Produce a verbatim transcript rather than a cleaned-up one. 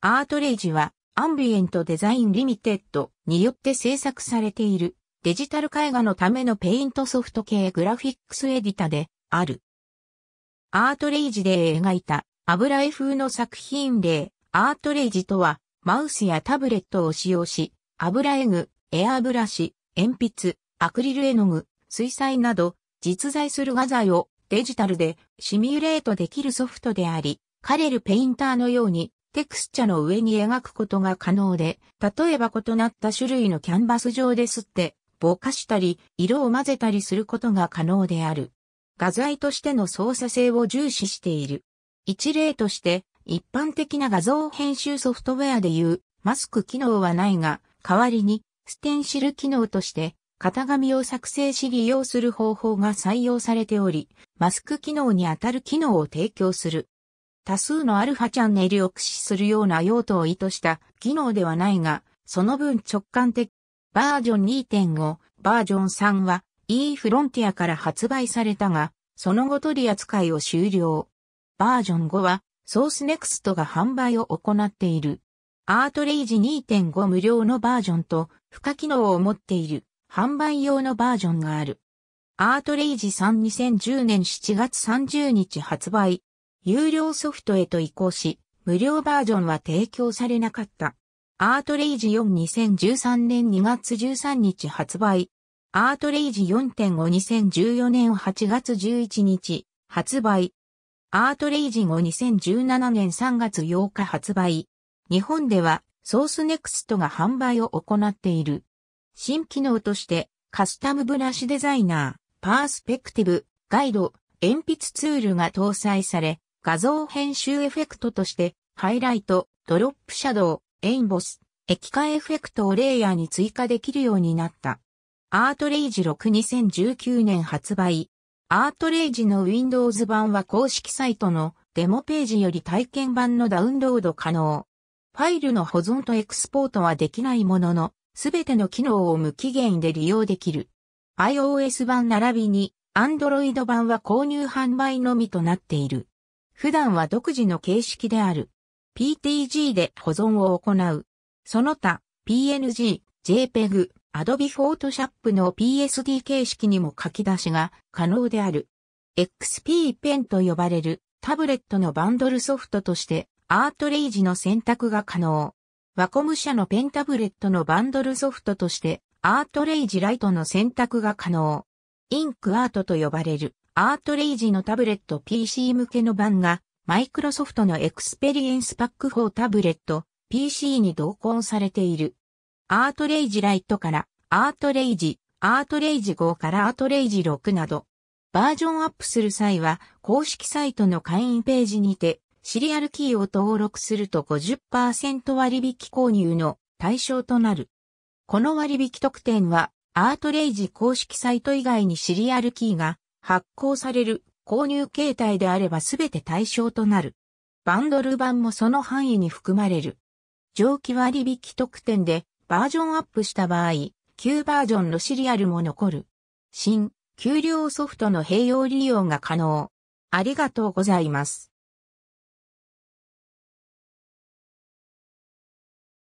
アートレイジはアンビエントデザインリミテッドによって制作されているデジタル絵画のためのペイントソフト系グラフィックスエディタである。アートレイジで描いた油絵風の作品例、アートレイジとはマウスやタブレットを使用し、油絵具、エアブラシ、鉛筆、アクリル絵の具、水彩など実在する画材をデジタルでシミュレートできるソフトであり、カレルペインターのようにテクスチャの上に描くことが可能で、例えば異なった種類のキャンバス上で刷って、ぼかしたり、色を混ぜたりすることが可能である。画材としての操作性を重視している。一例として、一般的な画像編集ソフトウェアでいうマスク機能はないが、代わりにステンシル機能として、型紙を作成し利用する方法が採用されており、マスク機能にあたる機能を提供する。多数のアルファチャンネルを駆使するような用途を意図した機能ではないが、その分直感的。バージョン にてんご、バージョンさんは E フロンティアから発売されたが、その後取り扱いを終了。バージョンごはソースネクストが販売を行っている。アートレイジ にてんご 無料のバージョンと、付加機能を持っている販売用のバージョンがある。アートレイジさん にせんじゅうねんしちがつさんじゅうにち発売。有料ソフトへと移行し、無料バージョンは提供されなかった。アートレイジよん にせんじゅうさんねんにがつじゅうさんにち発売。アートレイジ よんてんご にせんじゅうよねんはちがつじゅういちにち発売。アートレイジご にせんじゅうななねんさんがつようか発売。日本ではソースネクストが販売を行っている。新機能としてカスタムブラシデザイナー、パースペクティブ、ガイド、鉛筆ツールが搭載され、画像編集エフェクトとして、ハイライト、ドロップシャドウ、エインボス、液化エフェクトをレイヤーに追加できるようになった。アートレイジろく にせんじゅうきゅうねん発売。アートレイジの Windows 版は公式サイトのデモページより体験版のダウンロード可能。ファイルの保存とエクスポートはできないものの、すべての機能を無期限で利用できる。iOS 版並びに Android 版は購入販売のみとなっている。普段は独自の形式である。ピーティージー で保存を行う。その他、ピーエヌジー、JPEG、Adobe Photoshop の ピーエスディー 形式にも書き出しが可能である。エックスピー Pen と呼ばれるタブレットのバンドルソフトとして、アートレイジの選択が可能。ワコム社のペンタブレットのバンドルソフトとして、アートレイジライトの選択が可能。インクアートと呼ばれる。アートレイジのタブレット ピーシー 向けの版が、マイクロソフトのエクスペリエンスパックフォータブレット ピーシー に同梱されている。アートレイジライトから、アートレイジ、アートレイジごからアートレイジろくなど、バージョンアップする際は、公式サイトの会員ページにて、シリアルキーを登録すると ごじゅっパーセント 割引購入の対象となる。この割引特典は、アートレイジ公式サイト以外にシリアルキーが、発行される購入形態であればすべて対象となる。バンドル版もその範囲に含まれる。上記割引特典でバージョンアップした場合、旧バージョンのシリアルも残る。新、旧両ソフトの併用利用が可能。ありがとうございます。